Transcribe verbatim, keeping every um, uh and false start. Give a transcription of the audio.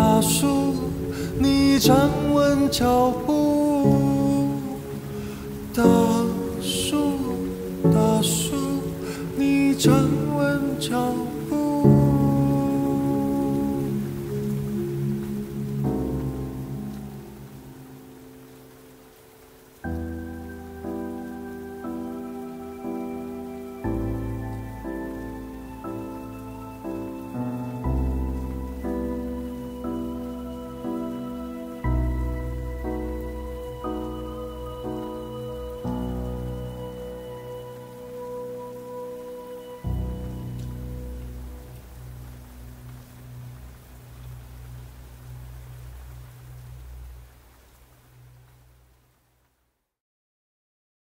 大树，你站稳脚步。